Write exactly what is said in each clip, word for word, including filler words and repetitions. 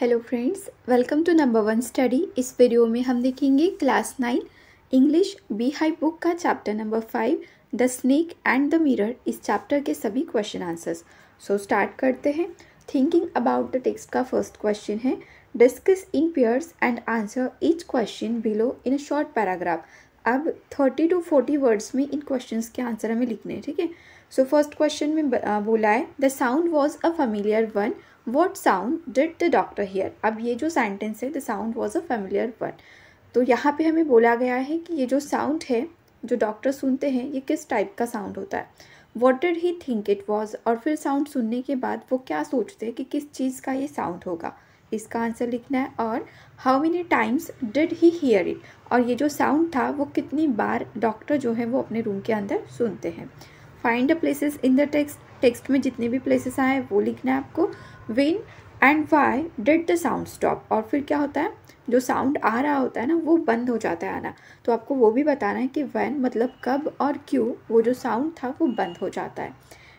Hello friends, welcome to number one study. इस video में हम देखेंगे class nine English B high book का chapter number five the snake and the mirror. इस chapter के सभी क्वेश्चन आंसर्स। सो स्टार्ट करते हैं। थिंकिंग अबाउट द टेक्स्ट का फर्स्ट क्वेश्चन है discuss in pairs and answer each question below in short paragraph. अब thirty to forty words में इन क्वेश्चन के आंसर हमें लिखने हैं, ठीक है। सो फर्स्ट क्वेश्चन में बोला है the sound was a familiar one, what sound did the doctor hear. अब ये जो सेंटेंस है the sound was a familiar one, तो यहाँ पे हमें बोला गया है कि ये जो साउंड है जो डॉक्टर सुनते हैं ये किस टाइप का साउंड होता है। What did he think it was, और फिर साउंड सुनने के बाद वो क्या सोचते हैं कि किस चीज़ का ये साउंड होगा, इसका आंसर लिखना है। और how many times did he hear it, और ये जो साउंड था वो कितनी बार डॉक्टर जो है वो अपने रूम के अंदर सुनते हैं। Find the places in the text, text में जितने भी प्लेसेस आए वो लिखना है आपको। When and why did the sound stop, और फिर क्या होता है जो साउंड आ रहा होता है ना वो बंद हो जाता है आना, तो आपको वो भी बताना है कि व्हेन मतलब कब और क्यों वो जो साउंड था वो बंद हो जाता है।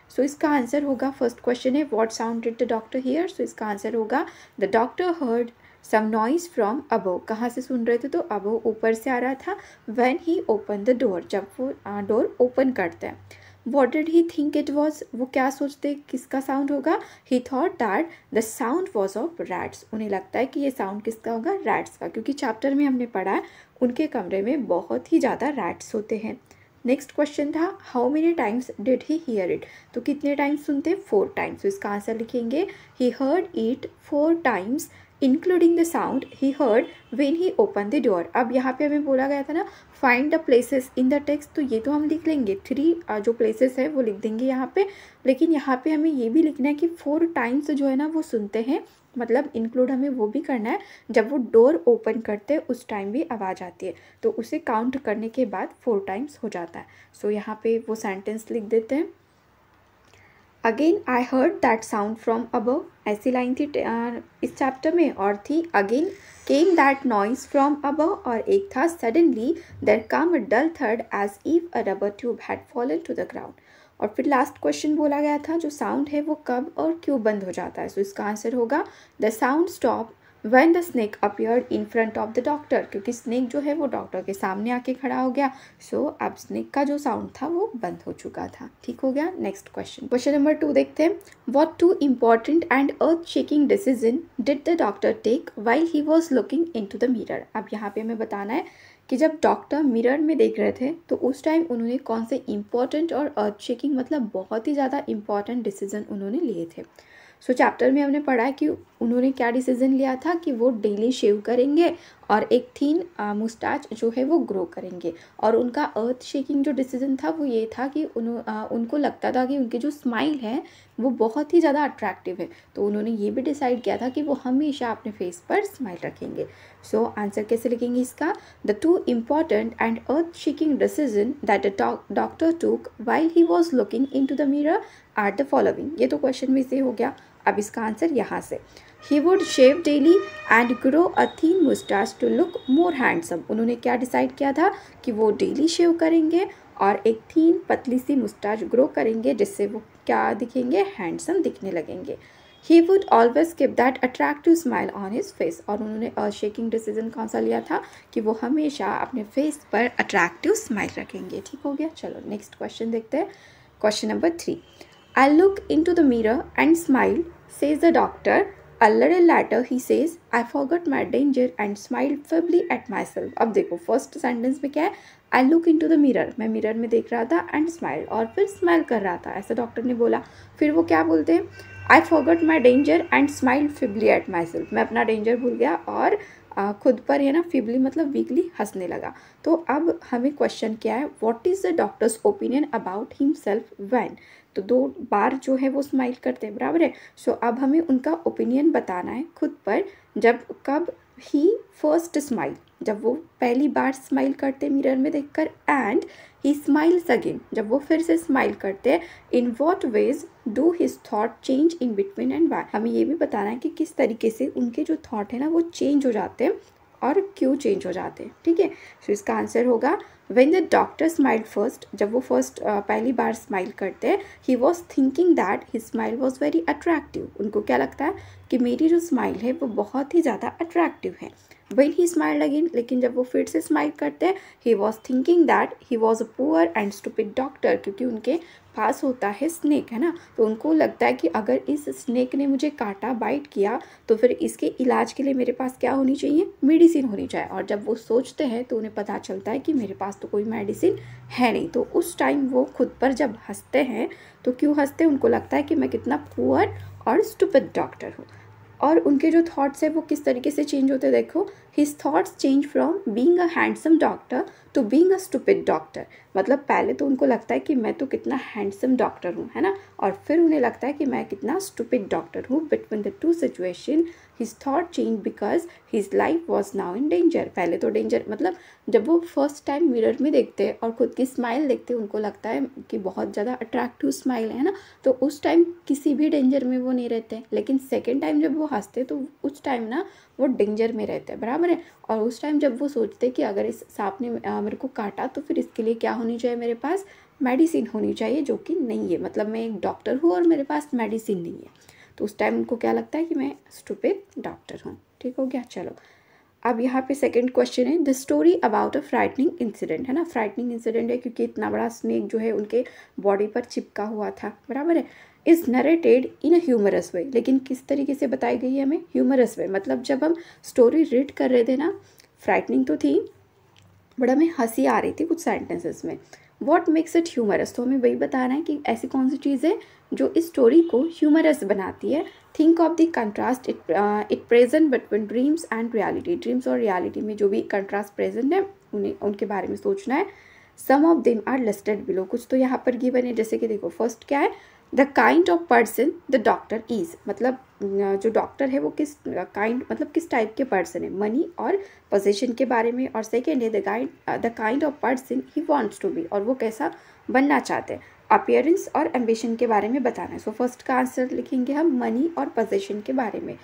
सो so, इसका आंसर होगा, फर्स्ट क्वेश्चन है what sound did the doctor hear. So इसका आंसर होगा the doctor heard some noise from above. कहाँ से सुन रहे थे, तो अबव ऊपर से आ रहा था। When he open the door, जब वो डोर ओपन करते हैं। What did he think it was, वो क्या सोचते किसका साउंड होगा। He thought that the sound was of rats, उन्हें लगता है कि ये साउंड किसका होगा, रैट्स का, क्योंकि चैप्टर में हमने पढ़ा है उनके कमरे में बहुत ही ज़्यादा रैट्स होते हैं। नेक्स्ट क्वेश्चन था how many times did he hear it, तो कितने टाइम्स सुनते, फोर टाइम्स। तो इसका आंसर लिखेंगे he heard it four times including the sound he heard when he open the door. अब यहाँ पे हमें बोला गया था ना find the places in the text, तो ये तो हम लिख लेंगे, थ्री जो प्लेसेस है वो लिख देंगे यहाँ पे, लेकिन यहाँ पे हमें ये भी लिखना है कि फोर टाइम्स जो है ना वो सुनते हैं, मतलब इंक्लूड हमें वो भी करना है जब वो डोर ओपन करते हैं उस टाइम भी आवाज़ आती है, तो उसे काउंट करने के बाद फोर टाइम्स हो जाता है। सो so, यहाँ पे वो सेंटेंस लिख देते हैं। Again I heard that sound from above, ऐसी लाइन थी इस चैप्टर में, और थी again came that noise from above, और एक था suddenly there come a dull थर्ड as if a rubber tube had fallen to the ground. और फिर लास्ट क्वेश्चन बोला गया था जो साउंड है वो कब और क्यों बंद हो जाता है। सो so, इसका आंसर होगा the sound stop When the snake appeared in front of the doctor, क्योंकि स्नेक जो है वो डॉक्टर के सामने आके खड़ा हो गया। सो so, अब स्नेक का जो साउंड था वो बंद हो चुका था, ठीक हो गया। Next question, question number two देखते हैं। What two important and earth shaking decision did the doctor take while he was looking into the mirror? अब यहाँ पे हमें बताना है कि जब डॉक्टर मिरर में देख रहे थे तो उस टाइम उन्होंने कौन से इम्पॉर्टेंट और अर्थ शेकिंग मतलब बहुत ही ज़्यादा इम्पॉर्टेंट डिसीजन उन्होंने लिए थे। सो so, चैप्टर में हमने पढ़ा है कि उन्होंने क्या डिसीजन लिया था कि वो डेली शेव करेंगे और एक थीन मुस्टाच जो है वो ग्रो करेंगे, और उनका अर्थ शेकिंग जो डिसीजन था वो ये था कि उन्होंने उनको लगता था कि उनकी जो स्माइल है वो बहुत ही ज़्यादा अट्रैक्टिव है, तो उन्होंने ये भी डिसाइड किया था कि वो हमेशा अपने फेस पर स्माइल रखेंगे। सो so, आंसर कैसे लिखेंगे इसका, the two important and earth shaking decision that a doctor took while he was looking into the mirror are the following. ये तो क्वेश्चन में से हो गया। अब इसका आंसर यहाँ से he would shave daily and grow a thin moustache to look more handsome. उन्होंने क्या डिसाइड किया था कि वो डेली शेव करेंगे और एक थीन पतली सी मुस्टाच ग्रो करेंगे जिससे वो क्या दिखेंगे, हैंडसम दिखने लगेंगे। He would always keep that attractive smile on his face, और उन्होंने अर्थ शेकिंग डिसीजन कौन सा लिया था कि वो हमेशा अपने फेस पर अट्रैक्टिव स्माइल रखेंगे, ठीक हो गया। चलो नेक्स्ट क्वेश्चन देखते हैं, question number three. I look into the mirror and smiled, says the doctor. A little later he says, I forgot my danger and smiled feebly at myself. अब देखो first sentence में क्या है, I look into the mirror, मैं mirror में देख रहा था and smiled, और फिर स्माइल कर रहा था ऐसा डॉक्टर ने बोला। फिर वो क्या बोलते हैं, I forgot my danger and smiled feebly at myself, मैं अपना डेंजर भूल गया और खुद पर है ना फिबली मतलब वीकली हंसने लगा। तो अब हमें क्वेश्चन क्या है, what is the doctor's opinion about himself when, तो दो बार जो है वो स्माइल करते हैं, बराबर है। सो so, अब हमें उनका ओपिनियन बताना है खुद पर, जब कब ही फर्स्ट स्माइल, जब वो पहली बार स्माइल करते मिरर में देखकर, एंड ही स्माइल्स अगेन, जब वो फिर से स्माइल करते। In what ways do his thought change in between and why, हमें ये भी बताना है कि किस तरीके से उनके जो थॉट है ना वो चेंज हो जाते हैं और क्यू चेंज हो जाते हैं, ठीक है। सो इसका आंसर होगा when the doctor smiled first, जब वो फर्स्ट पहली बार स्माइल करते हैं, he was thinking that his smile was very attractive, उनको क्या लगता है कि मेरी जो स्माइल है वो बहुत ही ज़्यादा अट्रैक्टिव है। व्हेन ही स्माइल्ड अगेन, लेकिन जब वो फिर से स्माइल करते हैं, he was thinking that he was a poor and stupid doctor, क्योंकि उनके पास होता है स्नेक, है ना, तो उनको लगता है कि अगर इस स्नेक ने मुझे काटा, बाइट किया, तो फिर इसके इलाज के लिए मेरे पास क्या होनी चाहिए, मेडिसिन होनी चाहिए। और जब वो सोचते हैं तो उन्हें पता चलता है कि मेरे पास तो कोई मेडिसिन है नहीं, तो उस टाइम वो खुद पर जब हंसते हैं तो क्यों हंसते हैं, उनको लगता है कि मैं कितना पुअर और स्टूपिड डॉक्टर हूँ। और उनके जो थॉट्स है वो किस तरीके से चेंज होते हैं, देखो, his thoughts change from being a handsome doctor to being a stupid doctor. मतलब पहले तो उनको लगता है कि मैं तो कितना हैंडसम डॉक्टर हूँ, है ना, और फिर उन्हें लगता है कि मैं कितना स्टूपिड डॉक्टर हूँ। Between the two situation his thought change because his life was now in danger. पहले तो डेंजर, मतलब जब वो फर्स्ट टाइम मिरर में देखते हैं और ख़ुद की स्माइल देखते हैं, उनको लगता है कि बहुत ज़्यादा अट्रैक्टिव स्माइल है ना, तो उस टाइम किसी भी डेंजर में वो नहीं रहते। लेकिन सेकेंड टाइम जब वो हंसते तो उस टाइम ना वो डेंजर में रहते हैं, बराबर है। और उस टाइम जब वो सोचते हैं कि अगर इस सांप ने मेरे को काटा तो फिर इसके लिए क्या होनी चाहिए, मेरे पास मेडिसिन होनी चाहिए, जो कि नहीं है। मतलब मैं एक डॉक्टर हूँ और मेरे पास मेडिसिन नहीं है, तो उस टाइम उनको क्या लगता है कि मैं स्टूपिड डॉक्टर हूँ। ठीक हो गया, चलो अब यहाँ पे सेकंड क्वेश्चन है the story about a frightening incident, है ना, फ्राइटनिंग इंसिडेंट है क्योंकि इतना बड़ा स्नेक जो है उनके बॉडी पर चिपका हुआ था, बराबर है। Is narrated in a humorous way, लेकिन किस तरीके से बताई गई है हमें, ह्यूमरस वे। मतलब जब हम स्टोरी रीड कर रहे थे ना, फ्राइटनिंग तो थी, बड़ा हमें हंसी आ रही थी कुछ सेंटेंसेस में। वॉट मेक्स इट ह्यूमरस, तो हमें वही बताना है कि ऐसी कौन सी चीज़ है जो इस स्टोरी को ह्यूमरस बनाती है। Think of the contrast it it present between dreams and reality, dreams और रियलिटी में जो भी कंट्रास्ट प्रेजेंट है उन्हें उनके बारे में सोचना है। Some of them are listed below, कुछ तो यहाँ पर गिवन है, जैसे कि देखो फर्स्ट क्या है, the kind of person the doctor is, मतलब जो डॉक्टर है वो किस काइंड uh, मतलब किस टाइप के पर्सन है, मनी और पोजीशन के बारे में। और सेकेंड है the kind the kind of person he wants to be, और वो कैसा बनना चाहते हैं। अपीयरेंस और एम्बिशन के बारे में बताना है। सो so, फर्स्ट का आंसर लिखेंगे हम मनी और पोजीशन के बारे में।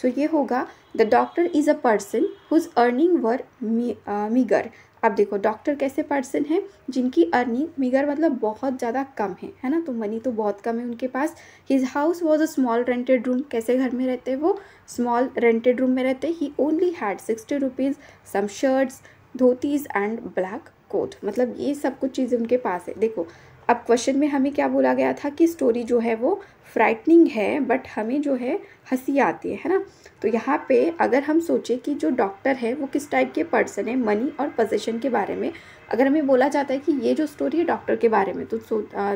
सो so, ये होगा the doctor is a person whose earning were meagre. अब देखो डॉक्टर कैसे पर्सन है, जिनकी अर्निंग मिगर मतलब बहुत ज़्यादा कम है, है ना, तो मनी तो बहुत कम है उनके पास। His house was a small rented room, कैसे घर में रहते हैं वो, स्मॉल रेंटेड रूम में रहते। He only had sixty rupees some shirts dhotis and black coat, मतलब ये सब कुछ चीज़ें उनके पास है। देखो अब क्वेश्चन में हमें क्या बोला गया था कि स्टोरी जो है वो फ्राइटनिंग है, बट हमें जो है हंसी आती है, है ना। तो यहाँ पे अगर हम सोचें कि जो डॉक्टर है वो किस टाइप के पर्सन है, मनी और पोजीशन के बारे में, अगर हमें बोला जाता है कि ये जो स्टोरी है डॉक्टर के बारे में, तो सो आ,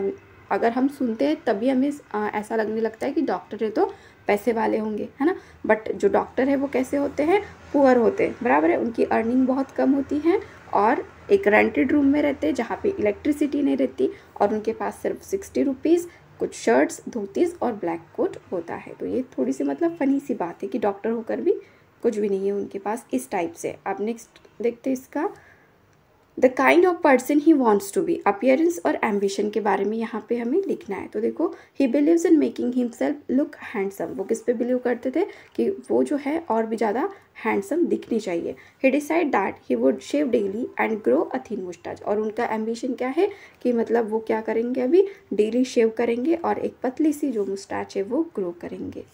अगर हम सुनते हैं तभी हमें आ, ऐसा लगने लगता है कि डॉक्टर है तो पैसे वाले होंगे, है ना। बट जो डॉक्टर है वो कैसे होते हैं, पुअर होते हैं, बराबर है, उनकी अर्निंग बहुत कम होती है और एक रेंटेड रूम में रहते हैं जहाँ पे इलेक्ट्रिसिटी नहीं रहती, और उनके पास सिर्फ सिक्सटी रुपीज़, कुछ शर्ट्स धोतीज और ब्लैक कोट होता है। तो ये थोड़ी सी मतलब फ़नी सी बात है कि डॉक्टर होकर भी कुछ भी नहीं है उनके पास, इस टाइप से। अब नेक्स्ट देखते हैं इसका, the kind of person he wants to be, appearance और एम्बिशन के बारे में यहाँ पे हमें लिखना है। तो देखो he believes in making himself look handsome, वो किस पे बिलीव करते थे कि वो जो है और भी ज़्यादा हैंडसम दिखनी चाहिए। He decide that he would shave daily and grow a thin moustache, और उनका एम्बिशन क्या है कि मतलब वो क्या करेंगे, अभी डेली शेव करेंगे और एक पतली सी जो मुस्टाच है वो ग्रो करेंगे।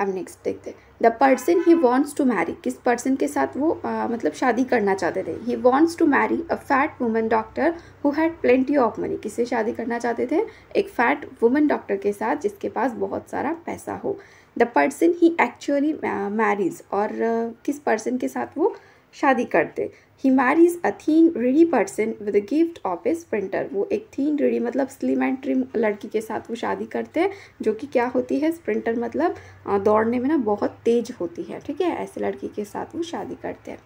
अब नेक्स्ट देखते हैं the person he wants to marry, किस पर्सन के साथ वो आ, मतलब शादी करना चाहते थे। He wants to marry a fat woman doctor who had plenty of money, किससे शादी करना चाहते थे, एक फैट वुमन डॉक्टर के साथ जिसके पास बहुत सारा पैसा हो। The person he actually marries, और uh, किस पर्सन के साथ वो शादी करते। He marries a thin reedy person with a gift of a sprinter, वो एक थीन रेडी मतलब स्लिम एंड ट्रिम लड़की के साथ वो शादी करते हैं जो कि क्या होती है, स्प्रिंटर मतलब दौड़ने में ना बहुत तेज होती है, ठीक है, ऐसे लड़की के साथ वो शादी करते हैं।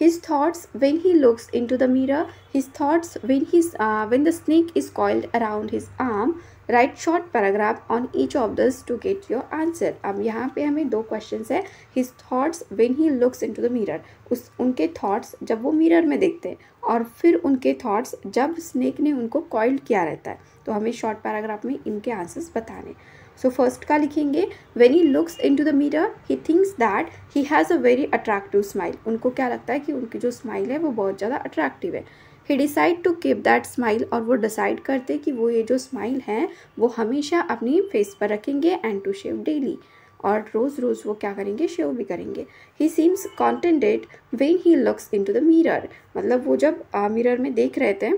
His thoughts when he looks into the mirror, his thoughts when his uh, when the snake is coiled around his arm. Write short paragraph on each of these to get your answer. अब यहाँ पे हमें दो questions है। His thoughts when he looks into the mirror, उस उनके thoughts जब वो mirror में देखते हैं, और फिर उनके thoughts जब snake ने उनको coiled किया रहता है। तो हमें short paragraph में इनके answers बताने। सो फर्स्ट का लिखेंगे when he looks into the mirror he thinks that he has a very attractive smile. उनको क्या लगता है कि उनकी जो स्माइल है वो बहुत ज़्यादा अट्रैक्टिव है. He decide to keep that smile, और वो डिसाइड करते कि वो ये जो स्माइल है वो हमेशा अपनी फेस पर रखेंगे. एंड टू शेव डेली, और रोज़ रोज़ वो क्या करेंगे, शेव भी करेंगे. He seems contented when he looks into the mirror, मतलब वो जब मिरर में देख रहे थे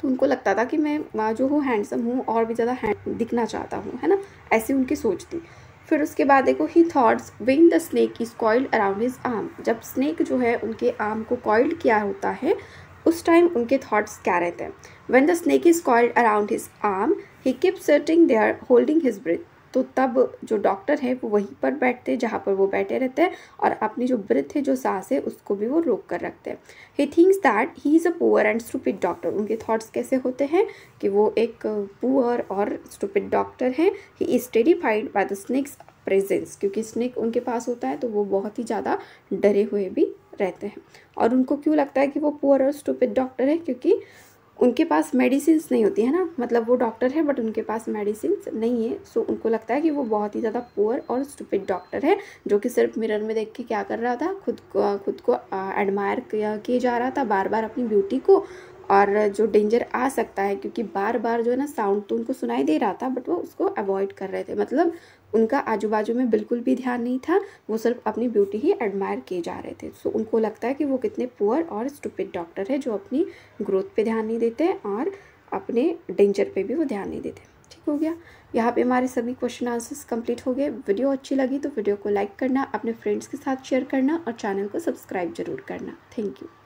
तो उनको लगता था कि मैं जो हूँ हैंडसम हूँ और भी ज़्यादा हैंड दिखना चाहता हूँ, है ना, ऐसी उनकी सोच थी. फिर उसके बाद देखो he thoughts when the snake is coiled around his arm, जब स्नेक जो है उनके आर्म को कॉइल्ड किया होता है उस टाइम उनके थॉट्स क्या रहते हैं. When the snake is coiled around his arm he keeps sitting there holding his breath. तो तब जो डॉक्टर है वो वहीं पर बैठते हैं जहाँ पर वो बैठे रहते हैं, और अपनी जो ब्रेथ है, जो सांस है, उसको भी वो रोक कर रखते हैं. He thinks that he is a poor and stupid doctor. उनके थॉट्स कैसे होते हैं कि वो एक पुअर और स्टूपिड डॉक्टर हैं. He is terrified by the snake's presence, क्योंकि स्नेक उनके पास होता है तो वो बहुत ही ज़्यादा डरे हुए भी रहते हैं. और उनको क्यों लगता है कि वो पुअर और स्टूपिड डॉक्टर है, क्योंकि उनके पास मेडिसिन नहीं होती है ना, मतलब वो डॉक्टर है बट उनके पास मेडिसिन नहीं है. सो उनको लगता है कि वो बहुत ही ज़्यादा पुअर और स्टूपिड डॉक्टर है, जो कि सिर्फ मिरर में देख के क्या कर रहा था, खुद को खुद को एडमायर किए जा रहा था बार बार अपनी ब्यूटी को. और जो डेंजर आ सकता है, क्योंकि बार बार जो है ना साउंड तो उनको सुनाई दे रहा था बट वो उसको अवॉइड कर रहे थे, मतलब उनका आजू बाजू में बिल्कुल भी ध्यान नहीं था, वो सिर्फ अपनी ब्यूटी ही एडमायर किए जा रहे थे. सो उनको लगता है कि वो कितने पुअर और स्टूपिड डॉक्टर है, जो अपनी ग्रोथ पे ध्यान नहीं देते और अपने डेंजर पे भी वो ध्यान नहीं देते. ठीक हो गया, यहाँ पे हमारे सभी क्वेश्चन आंसर्स कंप्लीट हो गए. वीडियो अच्छी लगी तो वीडियो को लाइक करना, अपने फ्रेंड्स के साथ शेयर करना और चैनल को सब्सक्राइब जरूर करना. Thank you.